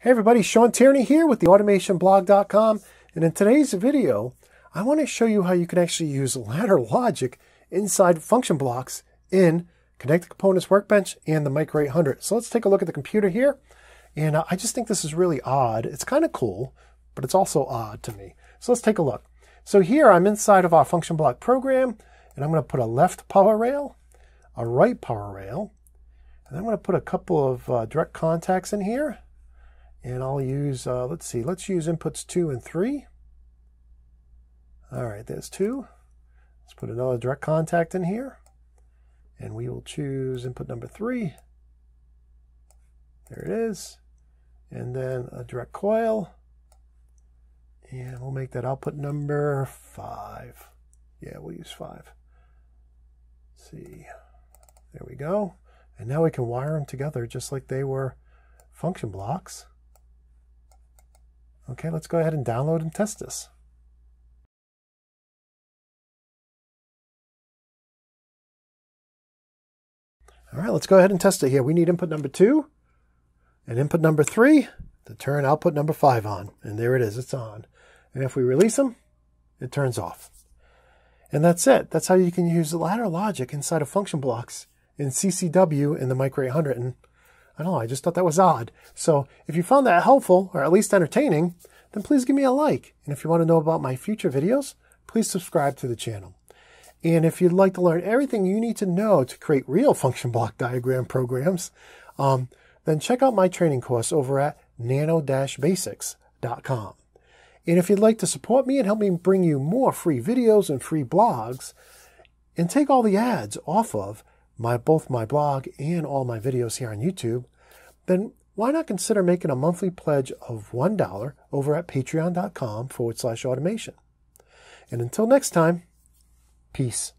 Hey everybody, Sean Tierney here with TheAutomationBlog.com, and in today's video, I want to show you how you can actually use ladder logic inside function blocks in Connected Components Workbench and the Micro 800. So let's take a look at the computer here, and I just think this is really odd. It's kind of cool, but it's also odd to me. So let's take a look. So here I'm inside of our function block program, and I'm going to put a left power rail, a right power rail, and I'm going to put a couple of direct contacts in here. And I'll use, let's use inputs 2 and 3. All right, there's 2. Let's put another direct contact in here. And we will choose input number 3. There it is. And then a direct coil. And we'll make that output number 5. Yeah, we'll use 5. Let's see, there we go. And now we can wire them together just like they were function blocks. Okay, let's go ahead and download and test this. All right, let's go ahead and test it here. We need input number 2 and input number 3 to turn output number 5 on. And there it is, it's on. And if we release them, it turns off. And that's it. That's how you can use ladder logic inside of function blocks in CCW in the Micro 800. And I don't know, I just thought that was odd. So if you found that helpful, or at least entertaining, then please give me a like. And if you want to know about my future videos, please subscribe to the channel. And if you'd like to learn everything you need to know to create real function block diagram programs, then check out my training course over at nano-basics.com. And if you'd like to support me and help me bring you more free videos and free blogs, and take all the ads off of both my blog and all my videos here on YouTube, then why not consider making a monthly pledge of $1 over at patreon.com/automation. And until next time, peace.